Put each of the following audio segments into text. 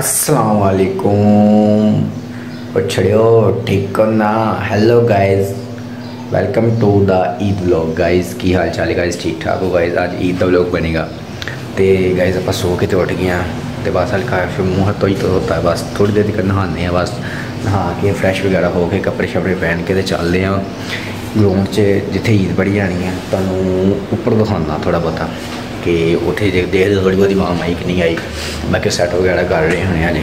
अस्सलामुअलैकुम छड़ियो ठीक करना। Hello guys, welcome to the Eid vlog. Guys की हाल चाल है? गाइस ठीक ठाक हो? गाइस आज ईद का व्लॉग बनेगा। तो गाइस आप सो के तो उठ गए हैं, तो बस हल्का फिर मुँह तो ही तो होता है, बस थोड़ी देर तक नहाने हैं, बस नहा के फ्रैश वगैरह हो के कपड़े शपड़े पहन के तो चल रहे हैं ग्राउंड च जिथे ईद पढ़ी जानी है। तू उपर दिखाना थोड़ा बहुता कि उठे देख दे थोड़ी बहुत माम आई कि नहीं आई। बाकी सैट वगैरह कर रहे होने अजे,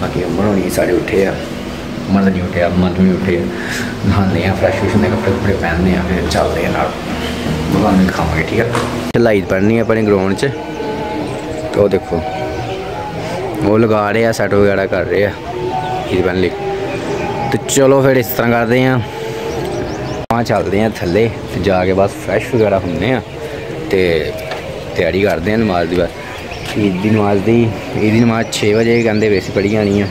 बाकी उमर होनी साढ़े उठे आ, उमर तो नहीं उठे, अमर तो नहीं उठे। नहाने हैं, फ्रैश फ्रूश होने, कपड़े कपड़े पहनने हैं, फिर चलते हैं भगवान दिखावे। ठीक है, चलाई पढ़नी है अपने ग्राउंड से। तो देखो वो लगा रहे हैं, सैट वगैरह कर रहे हैं ईद पहन ली। तो चलो फिर इस तरह करते हैं, वहाँ चलते हैं थले जाके, बस फ्रैश वगैरह होने हैं, तो तैयारी करते हैं नमाज की। बस ईद की नमाज की, ईद की नमाज 6 बजे कहते वैसे पढ़ी जानी है।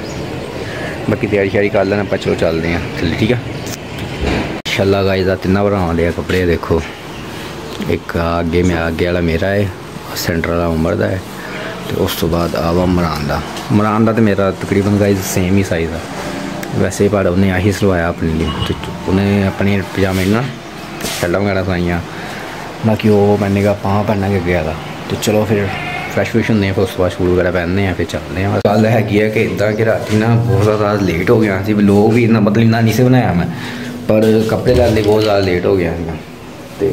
बाकी तैयारी श्यारी कर लेना, चलो चलते हैं थले। ठीक है, इंशाल्लाह गाइस का तिना भरा आए कपड़े देखो, एक आगे मैं आगे वाला मेरा है, सेंटर वाला उमर का है, तो उस तो बाद आवा मरान का तो मेरा तकरीबन गाइस सेम ही साइज़ है। वैसे पर उन्हें आही सलवाया अपने लिए, उन्हें अपने पजामे ना शर्टा वगैरह सवाइया, बाकी वो पहनने का पाँ पहनना के गया था। तो चलो फिर फ्रैश फ्रैश होंगे, फिर उस बाद शूट वगैरह पहनने हैं, फिर चलते हैं। गल है कि इदा कि रात ना बहुत ज़्यादा लेट हो गया सी, लोग भी इतना मतलब इन्ना नहीं से बनाया मैं, पर कपड़े लाने बहुत ज़्यादा लेट हो गया मैं, तो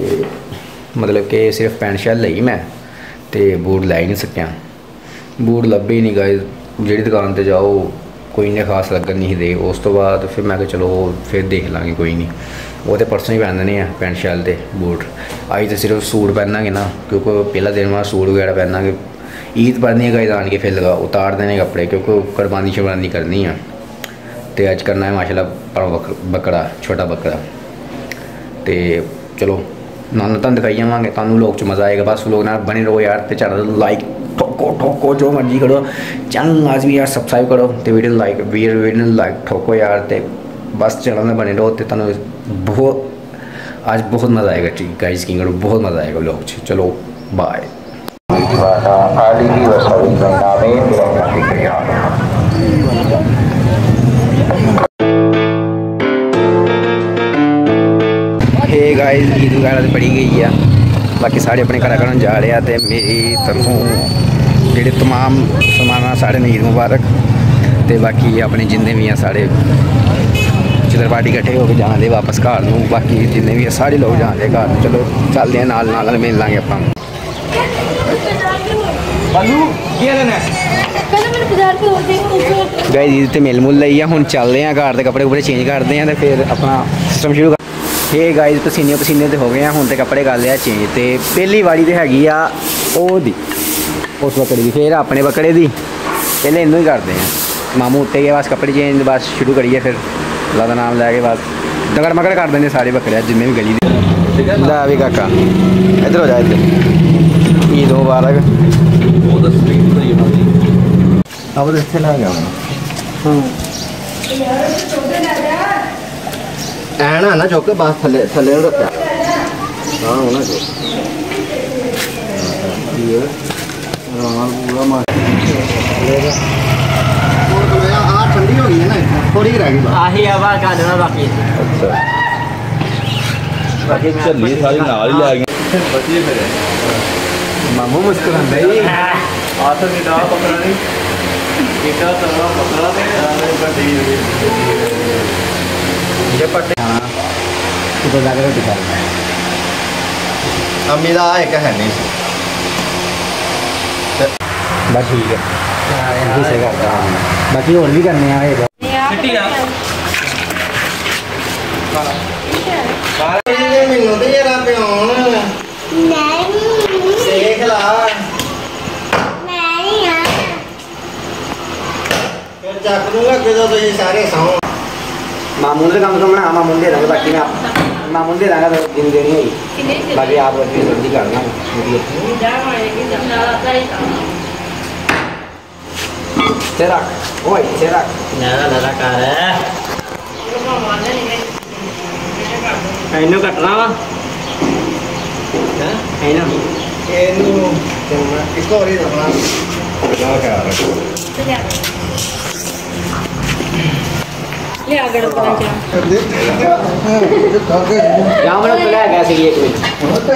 मतलब कि सिर्फ पैंट शर्ट ली मैं, तो बूट लै ही नहीं सकिया। बूट लभे ही नहीं गए, जी दुकान पर जाओ कोई इन्ने खास लगन नहीं दे। उस तो बाद फिर मैं चलो फिर देख लाँगे, कोई नहीं वो तो परसों ही पहनने हैं पैंट शर्ट के बूट। अज तो सिर्फ सूट पहना ना, क्योंकि पहला दिन मैं सूट वगैरह पहना के ईद पढ़नी है। आन के फिर लगा उतार देने कपड़े, क्योंकि कुर्बानी शर्बानी करनी है, तो अज करना है माशाल्लाह बकरा, छोटा बकरा। तो चलो नाना तुम दिखाई जावे, तू लोग मज़ा आएगा। बस लोग ना बने रहो यार, तो चैनल लाइक ठोको ठोको जो मर्जी करो, चैनल लाजमी यार सबसक्राइब करो, तो वीडियो लाइक ठोको यार, तो बस चैनल में बने रहो, तो तुम बहुत आज बहुत मज़ा आएगा। ठीक गाइस की करो, बहुत मज़ा आएगा लोग। चलो बाय। हे गाइस ईद वगैरह तो पड़ी गई है, बाकी सारे अपने घर घर जा रहे हैं। तो मेरी तरफों जेडे तमाम समाना साढ़े ईद मुबारक, तो बाकी अपने जिन्ने भी हैं साढ़े चिल्लर पार्टी कट्ठे होकर जाने दे वापस घर नूं, बाकी जिन्ने भी सारे लोग जाने घर। चलो चलते हैं, नाल नाल मिल लांगे आपां। गाइस ईद ते मिल मुल लई आ, हुण चलदे आ घर, ते कपड़े कुपड़े चेंज करदे आ, ते फिर अपना सिस्टम शुरू। ये गाइस पसीने पसीने तो हो गए हैं, हुण ते कपड़े कर लिया चेंज। तो पहली वारी तो हैगी आ ओहदी उस बकरे की, फिर अपने बकरे की, पहले इनू ही करते हैं। मामू उत्ते गए, बस कपड़े चेंज बस शुरू करिए, फिर अल्लाह का नाम लैके बस दगड़ मगड़ कर देने सारे बकरे जिन्हें भी गली ला भी। काका इधर हो जाए, इधर ईद मुबारक। अब तो इतने लग गया ऐना ना चौके, बस थले थले रखा। हाँ होना चाहिए, थोड़ी रहेगी आही हवा का देना बाकी। अच्छा बाकी चलिए सारी नाल ही लाएंगे, बचिए मेरे मामू मुस्कुरान भाई। आसर की डाल पकड़ानी बेटा, तलवा पकड़ा नहीं पड़ी ये पट्टी। हां तो जाकर दिखा अब मेरा एक है नहीं, बस ठीक है हां से करता हूं, बाकी और भी करने हैं। एक मामू ने कम से कम ना, मामू दे देंगे, बाकी मैं मामू दे देंगे, तो दिन देनी होगी, बाकी आप अपनी जल्दी करना। तेरा ओए तेरा नाना नाना का है एनु कटना वा हैं एनु एनु इसको और ही रखना। ले आगड़ पहुंचा यहां पर चला गया से एक मिनट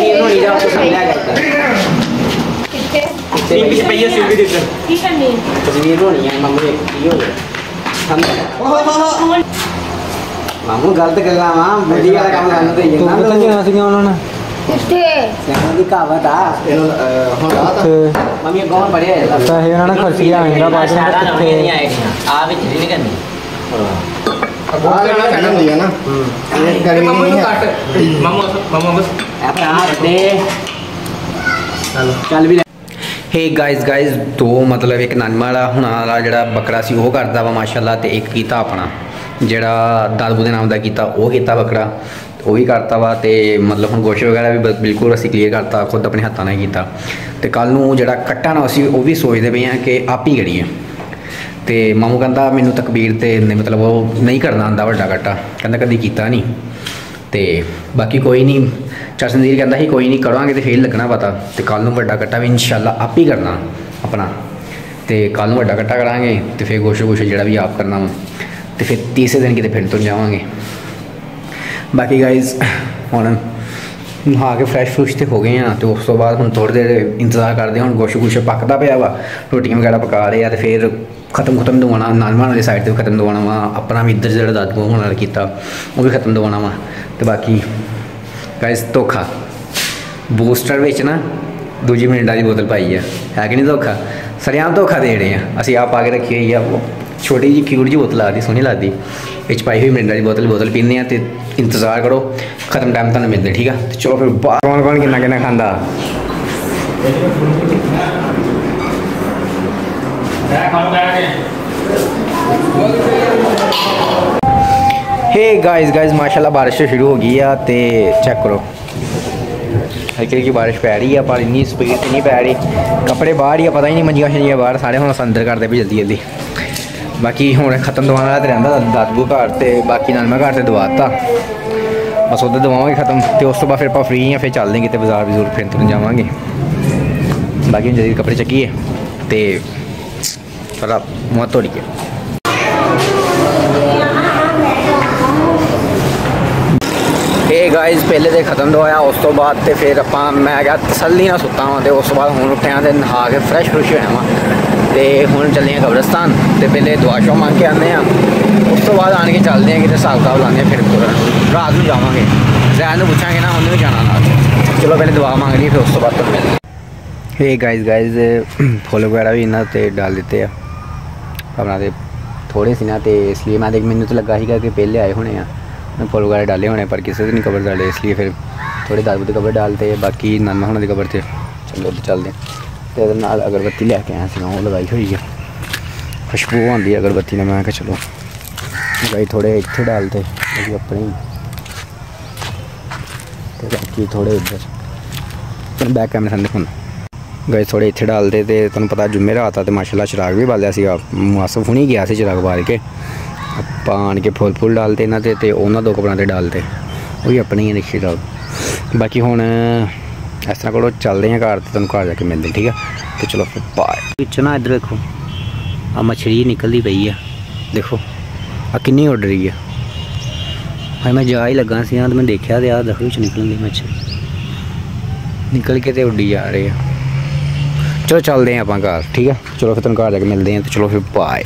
ये नो इधर आपको समझा करता है तीन पीछे पैया से भी देते हैं ठीक है नहीं ये नो नहीं है मामू ये हो हम मामू गलत कर रहा मां बुद्धि वाला काम करना चाहिए ना तो नहीं ना सीखा उन्होंने इससे यहां दिखावा था हो रहा था मम्मी गांव बढ़िया है अच्छा है ना खर्च किया मेरा पास नहीं आ भी नहीं करनी दिया ना चल भी हे गाइज गाइज तो मतलब एक नानमां दा हुन आला जेह्ड़ा बकरा सी ओह करदा वा माशाल्लाह ते एक कीता अपना जेह्ड़ा दादू दे नाम दा कीता ओह कीता बकरा ओह ही करता वा ते मतलब हुन गोश वगैरह भी बिल्कुल असी क्लीयर करता खुद अपने हत्थां ने कीता ते कल नूं जेह्ड़ा कट्टा ना उसी ओह वी सोचदे पे हां कि आप ही करिए तो मामू कहता मैनू तकबीर तो मतलब वो नहीं करना आंदा वड्डा कट्टा कहता कभी किया नहीं तो बाकी कोई नहीं चाचा संदीर कहता ही कोई नहीं करांगे तो फिर लगना पता तो कल नूं वड्डा कट्टा भी इंशाल्लाह आप ही करना अपना तो कल नूं वड्डा कट्टा करांगे तो फिर गोशो गोशो जिहड़ा भी आप करना तो फिर तीसरे दिन कितने फिर तो जावांगे बाकी गाइज हुण नहा के फ्रैश फ्रुश तो हो गए हैं तो उस तो बाद हुण थोड़ी देर इंतजार करते हैं हुण गोशो गोशो पकदा पिया वा रोटियां वगैरह पका रहे हैं तो फिर खत्म दवाना नानमान वाली साइड पर खत्म दवाना वा अपना भी इधर जो दादू होना किया वह भी खत्म दवाना वा तो बाकी गाइस धोखा बूस्टर बेचना दूजी मिरिंडा की बोतल पाई है कि नहीं धोखा सरेआम धोखा दे रहे हैं असी आप आगे रखी हुई है छोटी जी क्यूट जी बोतल आती सोहनी लगती बिच पाई हुई मिरिंडा की बोतल पीने तो इंतजार करो खत्म टाइम तुम मिलते ठीक है तो चलो फिर कौन कौन किन्ना खांदा हे गाइस गाइस माशाल्लाह बारिश शुरू हो गई है तो चेक करो हल्की हल्की बारिश पै रही है पर इन्नी स्पीड से नहीं पै रही कपड़े बाहर ही पता ही नहीं मंजियां शंजियां बाहर सारे हम अंदर करते भी जल्दी जल्दी बाकी हूँ खत्म दवाने वाला तो रहा दादू घर तो बाकी नानमां घर तो दवाता बस उधर दवावांगे खत्म तो उस तो बाद फिर आप फ्री हैं फिर चलते हैं कितने बाजार बजूर फिर तुरंत जावांगे बाकी हम जल्दी कपड़े चुकी है तो थोड़ा मुँह तोड़ के ये गाइज पहले तो खत्म दवाया उस तो बाद ते फिर आप मैं क्या तसली ना सुता हाँ तो उस बाद हूँ उठा तो नहा के फ्रैश फ्रुश होया वा तो हूँ चलिए कब्रस्तान तो पहले दुआ शो मंग के आने उस तो बाद आने के चलते हैं कि हिसाब किताब लाने फिर रात में जावे जैन में पूछा ना उन्हें भी जाना रात चलो पहले दुआ मांग ली फिर उस तो बाद मिलते ये गाइज गाइज फुल वगैरह भी इन्होंने डाल देते हैं अपना तो थोड़े से ना तो इसलिए मैं मैंने तो लगा ही कि पहले आए होने हैं फुल वगैरह डाले होने पर किसी से नहीं कवर डाले इसलिए फिर थोड़े दादू के कवर डालते बाकी नाना होने के कवर से चलो उधर चलते तो अगरबत्ती लैके आए सी वो लगाई हुई है खुशबू आती है अगरबत्ती ने मैं क्या चलो लगाई थोड़े इतने डालते अपने बाकी थोड़े इधर बैक कैमरे सामने फोन गए थोड़े इतने डालते तो तुम पता जुम्मे रात आता तो माशाल्लाह चिराग भी बालिया सी मुआसफ हुनी गया से चिराग बाल के पान के फुल फुल डालते इन्होंने तो उन्होंने दो कपड़ा से डालते वो भी अपने ही रिक्शे डाल बाकी हूँ इस तरह करो चलते हैं घर तो तुम घर जाके मिलते ठीक है तो चलो फिर बाय ना इधर देखो आ मछली निकलती पई है देखो आ किन्नी उड़ रही है हाँ मैं जा ही लगा सी मैं देखा तो यार दखल निकलती मछली निकल के तो उड्डी जा रही है चलो चलते हैं अपना घर ठीक है चलो फिर तुम घर जाके मिलते हैं तो चलो फिर बाय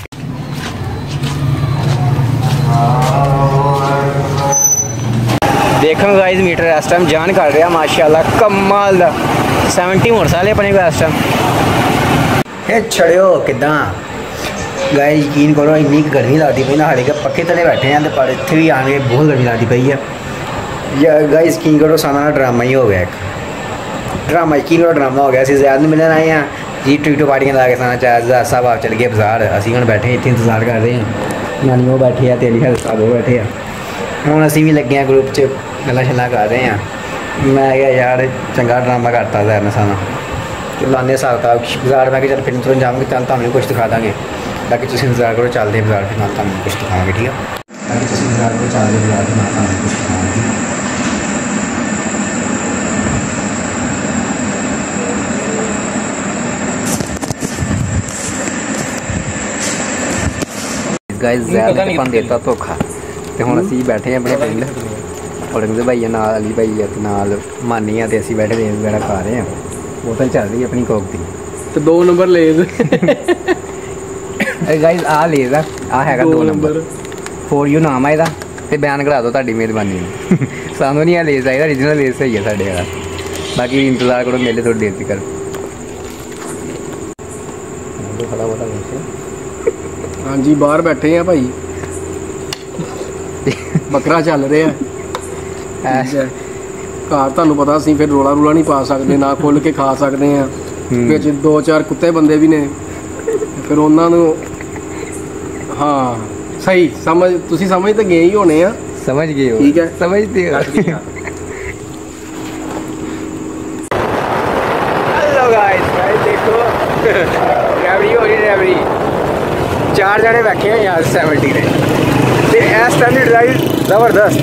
देखो गाइस मीटर इस टाइम जान कर रहा माशाल्लाह कमाल दा 70 मोटरसाइकिल अपने को इस टाइम छड़ियो किदा गाइस यकीन करो इन्नी गर्मी लगती पी ना साढ़े पक्के तले बैठे हैं पर इतने भी आने बहुत गर्मी लगती पई है गाइस यकीन करो सारा ड्रामा ही हो गया एक ड्रामा यकीन करो ड्रामा हो गया अस ज्यादा नहीं मिलन आए हैं जी ट्वीटो पार्टियाँ ला के सारा चार साहब आप चल गए बाजार असी हम बैठे इतने इंतजार कर रहे हैं नानी वो बैठे है तेरी हर साहब वो बैठे है हूँ असी भी लगे हैं ग्रुप च गल्लां शल्लां कर रहे हैं मैं क्या यार चंगा ड्रामा करता जैर ने सारा चलो लाने हिसाब किताब बाजार मैं चल फिर तुरंत जाऊँगी चल तुम कुछ दिखा देंगे बाकी तुम इंतजार करो चलते बाजार फिर ना तुम कुछ दिखाएंगे ठीक है बाकी तुम इंतजार करो चलते बाजार फिर ना तुम कुछ दिखाएंगे गाइस ज़्यादा टिपन देता तो खा तो हम असी बैठे हैं अपने पिंड और रंगदे भाई अली भाई नाल मानी है तो असी बैठे लेज वगैरह खा रहे हैं बोतल चल रही है अपनी कोक की तो 2 नंबर लेज गाइस आ लेज आ है 2 नंबर फॉर यू नाम है इसका तो बयान करा दो ताड़ी मेहरबानी सानू नहीं आ लेज आएगा ओरिजिनल लेज सही है साढ़े का बाकी इंतजार करो मेले थोड़ी देर तक हाँ जी बाहर बैठे हैं भाई बकरा चल रहा है घर तुहानू पता असीं फिर रोला रूला नहीं पा सकते ना खोल के खा सकते हैं बिच 2-4 कुत्ते बंदे भी ने फिर उन्होंने हाँ सही समझ तुसीं समझ तो गए ही होने आ समझ गए हो ठीक है समझते हो चार जने बैठे हैं यार 70 ने तो इस टाइम की ड्राइव जबरदस्त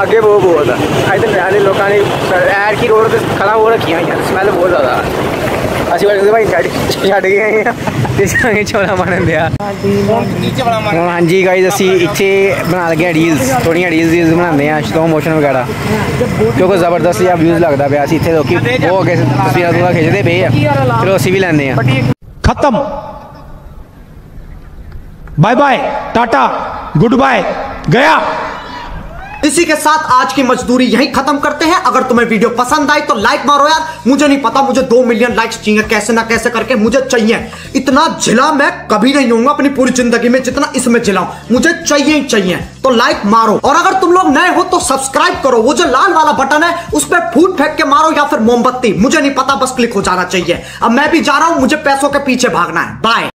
अगे बहुत बहुत अभी तो लोगों ने ऐड की रोड पर खड़ा हो रखी यार स्मैल बहुत ज़्यादा अच्छी बात भाई छड़ गए हैं चौड़ा मारन दिया हाँ जी गाइज असी इतने बना लगे रील्स थोड़ी रील्स बनाते हैं स्लो मोशन वगैरह क्योंकि जबरदस्त जहाँ व्यूज लगता पाया इतने लोग बहुत तस्वीर खिंचते पे चलो असी भी लेंगे हैं खत्म bye bye tata goodbye गया। इसी के साथ आज की मजदूरी यही खत्म करते हैं। अगर तुम्हें वीडियो पसंद आई तो लाइक मारो यार। मुझे नहीं पता मुझे 2 मिलियन लाइक्स चाहिए कैसे ना कैसे करके मुझे चाहिए। इतना झिला मैं कभी नहीं होऊंगा अपनी पूरी जिंदगी में जितना इसमें झिलाऊं मुझे चाहिए ही चाहिए। तो लाइक मारो और अगर तुम लोग नए हो तो सब्सक्राइब करो। वो जो लाल वाला बटन है उस पर फूट फेंक के मारो या फिर मोमबत्ती मुझे नहीं पता बस क्लिक हो जाना चाहिए। अब मैं भी जा रहा हूं मुझे पैसों के पीछे भागना है। बाय।